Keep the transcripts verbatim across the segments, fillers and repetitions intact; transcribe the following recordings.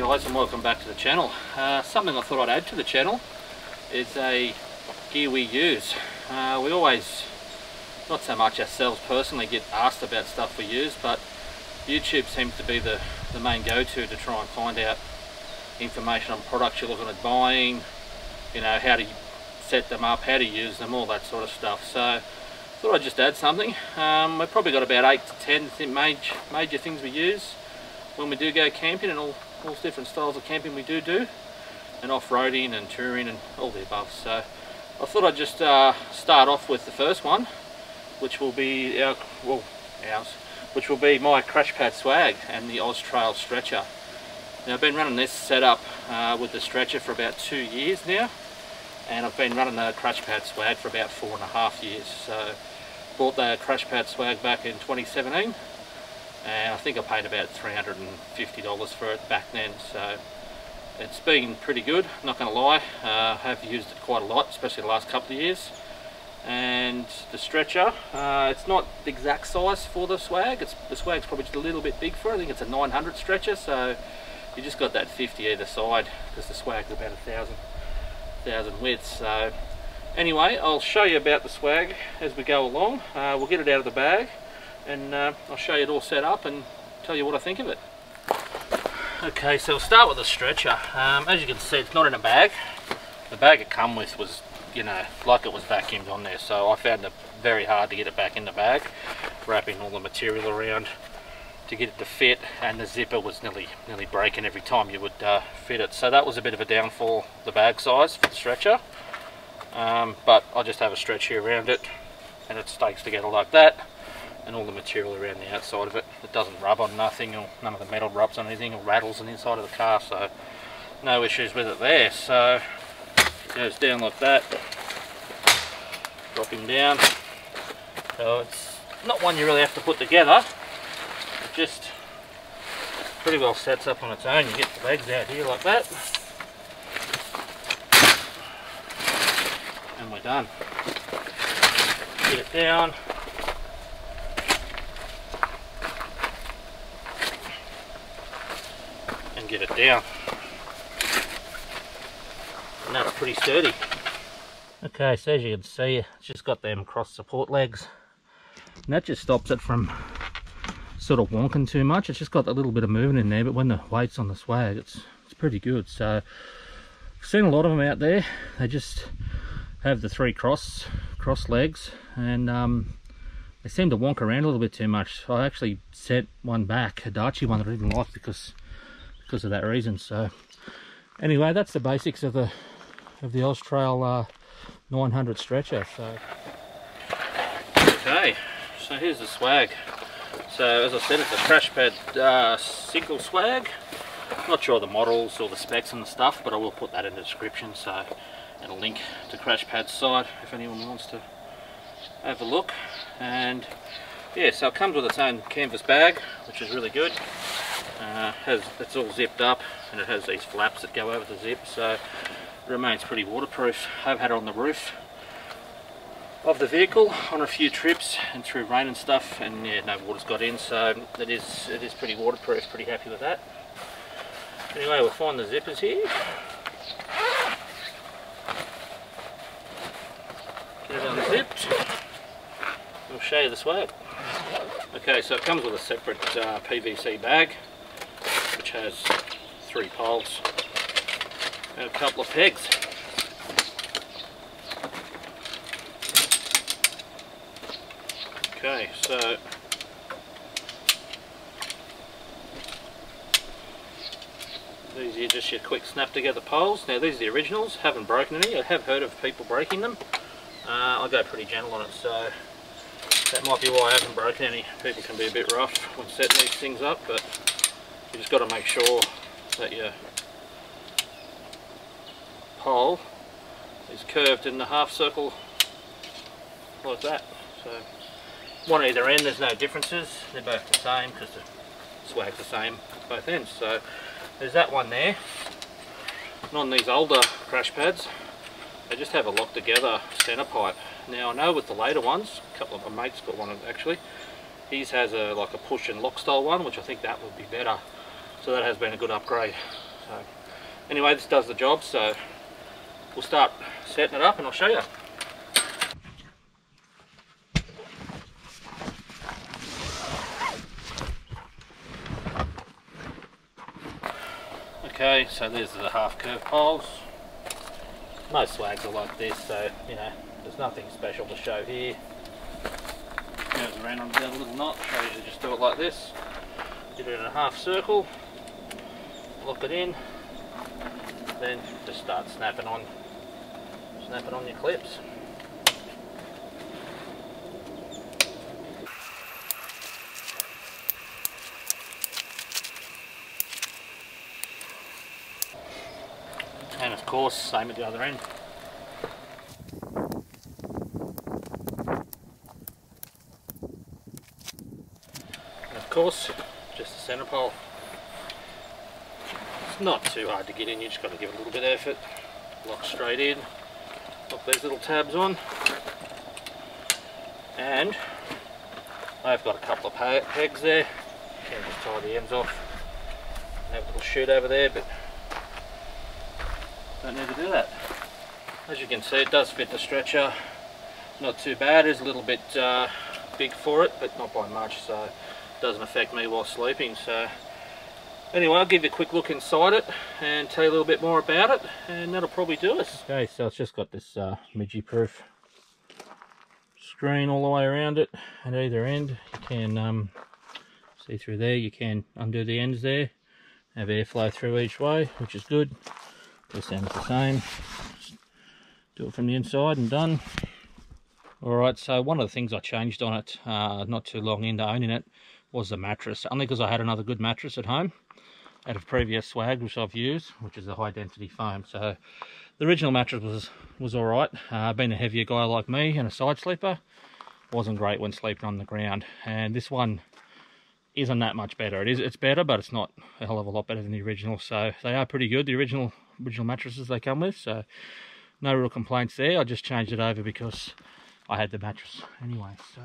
guys, and welcome back to the channel. Uh, something I thought I'd add to the channel is a gear we use. Uh, we always, not so much ourselves personally, get asked about stuff we use, but YouTube seems to be the, the main go-to to try and find out information on products you're looking at buying, you know, how to set them up, how to use them, all that sort of stuff. So thought I'd just add something. Um, we've probably got about eight to ten major, major things we use when we do go camping, and all, all different styles of camping we do do, and off-roading and touring and all the above. So I thought I'd just uh, start off with the first one, which will be our, well, ours, which will be my Crashpad swag and the Oztrail stretcher. Now I've been running this setup uh, with the stretcher for about two years now, and I've been running the Crashpad swag for about four and a half years. So bought the Crashpad swag back in twenty seventeen, and I think I paid about three hundred and fifty dollars for it back then. So it's been pretty good, not going to lie. Uh, I have used it quite a lot, especially the last couple of years. And the stretcher, uh, it's not the exact size for the swag. It's, the swag's probably just a little bit big for it. I think it's a nine hundred stretcher, so you just got that fifty either side, because the swag's about a thousand, thousand width. So anyway, I'll show you about the swag as we go along. Uh, we'll get it out of the bag, and uh, I'll show you it all set up and tell you what I think of it. Okay, so we'll start with the stretcher. Um, as you can see, it's not in a bag. The bag it come with was, you know, like it was vacuumed on there, so I found it very hard to get it back in the bag, wrapping all the material around to get it to fit, and the zipper was nearly nearly breaking every time you would uh, fit it. So that was a bit of a downfall, the bag size for the stretcher. Um, but I just have a stretcher around it, and it stakes together like that, and all the material around the outside of it. It doesn't rub on nothing, or none of the metal rubs on anything, or rattles on the inside of the car, so no issues with it there. So it goes down like that, drop him down. So it's not one you really have to put together, it just pretty well sets up on its own. You get the legs out here like that, and we're done. Get it down. Get it down, and that's pretty sturdy. Okay, so as you can see, it's just got them cross support legs, and that just stops it from sort of wonking too much. It's just got a little bit of movement in there, but when the weight's on the swag, it's it's pretty good. So I've seen a lot of them out there, they just have the three cross cross legs, and um they seem to wonk around a little bit too much. I actually sent one back, a Dachi one that I didn't like because because of that reason. So anyway, that's the basics of the of the Oztrail uh, nine hundred stretcher. So okay, so here's the swag. So as I said, it's a Crashpad uh, single swag. I'm not sure the models or the specs and the stuff, but I will put that in the description, so, and a link to Crashpad's site if anyone wants to have a look. And yeah, so it comes with its own canvas bag, which is really good. Uh, has, it's all zipped up, and it has these flaps that go over the zip, so it remains pretty waterproof. I've had it on the roof of the vehicle on a few trips and through rain and stuff, and yeah, no water's got in, so it is it is pretty waterproof. Pretty happy with that. Anyway, we'll find the zippers here. Get it unzipped. We'll show you the swag. Okay, so it comes with a separate uh, P V C bag, which has three poles and a couple of pegs. Okay, so these are just your quick snap together poles. Now these are the originals, haven't broken any. I have heard of people breaking them. Uh, I go pretty gentle on it, so that might be why I haven't broken any. People can be a bit rough when setting these things up, but you just got to make sure that your pole is curved in the half circle like that. So one either end, there's no differences, they're both the same because the swag's the same at both ends. So there's that one there. And on these older Crashpads, they just have a lock together center pipe. Now I know with the later ones, a couple of my mates got one actually, his has a like a push and lock style one, which I think that would be better. So that has been a good upgrade So anyway, this does the job, so we'll start setting it up and I'll show you. Okay, so there's the half curve poles. Most swags are like this, so you know, there's nothing special to show here. Turns around on down a little knot, show you to just do it like this. Get it in a half circle, lock it in, then just start snapping on snapping on your clips. And of course, same at the other end. And of course, just the centre pole. It's not too hard to get in, you just got to give it a little bit of effort. Lock straight in, lock these little tabs on. And I've got a couple of pegs there. You can just tie the ends off and have a little shoot over there, but don't need to do that. As you can see, it does fit the stretcher, not too bad. It is a little bit uh, big for it, but not by much, so it doesn't affect me while sleeping. So anyway, I'll give you a quick look inside it and tell you a little bit more about it, and that'll probably do us. Okay, so it's just got this uh, midgie proof screen all the way around it at either end. You can um, see through there, you can undo the ends there, have airflow through each way, which is good. This end's the same. Just do it from the inside and done. Alright, so one of the things I changed on it uh, not too long into owning it was the mattress. Only because I had another good mattress at home out of previous swag, which I've used, which is a high density foam. So the original mattress was, was alright. Uh, being a heavier guy like me and a side sleeper, wasn't great when sleeping on the ground. And this one isn't that much better. It is, it's better, but it's not a hell of a lot better than the original. So they are pretty good. The original... original mattresses they come with, so no real complaints there. I just changed it over because I had the mattress anyway. So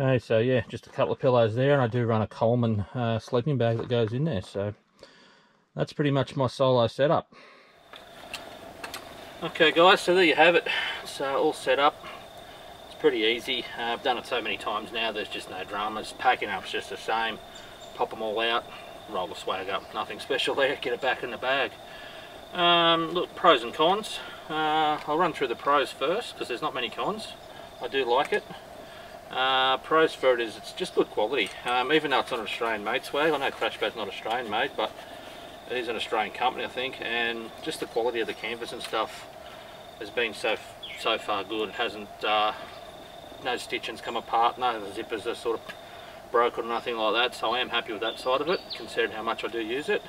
okay, so yeah, just a couple of pillows there, and I do run a Coleman uh, sleeping bag that goes in there. So that's pretty much my solo setup. Okay guys, so there you have it. So all set up, it's pretty easy. uh, I've done it so many times now, there's just no dramas. Packing up's just the same, pop them all out, roll the swag up, nothing special there, get it back in the bag. Um, look, pros and cons. Uh, I'll run through the pros first because there's not many cons. I do like it. Uh, pros for it is it's just good quality. Um, even though it's not an Australian made swag, I know Crashpad's not Australian made, but it is an Australian company, I think. And just the quality of the canvas and stuff has been so so far good. It hasn't uh, no stitching's come apart, none of the zippers are sort of broken or nothing like that. So I am happy with that side of it, considering how much I do use it.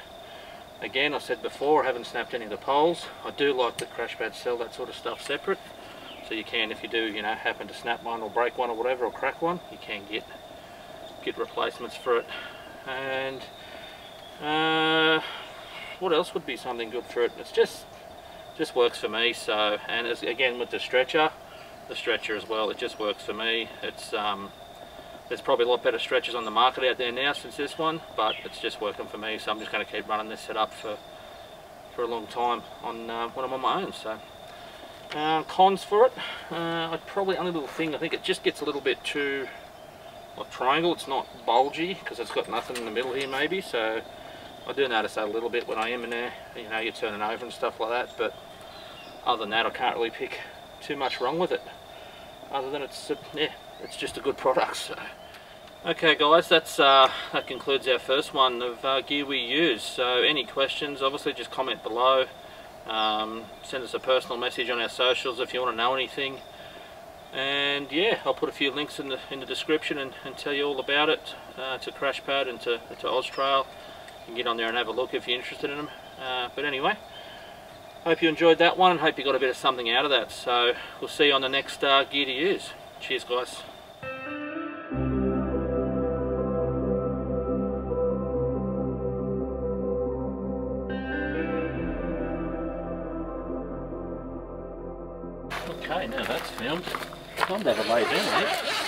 Again, I said before, I haven't snapped any of the poles. I do like that Crashpad sell that sort of stuff separate. So you can, if you do, you know, happen to snap one or break one or whatever, or crack one, you can get get replacements for it. And uh, what else would be something good for it? It's just just works for me. So, and as, again with the stretcher, the stretcher as well, it just works for me. It's um, there's probably a lot better stretchers on the market out there now since this one, but it's just working for me, so I'm just going to keep running this setup for for a long time on uh, when I'm on my own. So uh, cons for it, uh, I'd probably only little thing, I think it just gets a little bit too like triangle. It's not bulgy because it's got nothing in the middle here maybe, so I do notice that a little bit when I am in there, you know, you turn it over and stuff like that. But other than that, I can't really pick too much wrong with it, other than it's uh, yeah, it's just a good product. So okay guys, that's uh, that concludes our first one of uh, gear we use. So any questions, obviously just comment below, um, send us a personal message on our socials if you want to know anything. And yeah, I'll put a few links in the in the description and, and tell you all about it, uh, to Crashpad and to, to Oztrail. You can get on there and have a look if you're interested in them. Uh, but anyway, hope you enjoyed that one and hope you got a bit of something out of that. So we'll see you on the next uh, gear to use. Cheers guys. Okay, now that's filmed. Time to have a lay down, mate.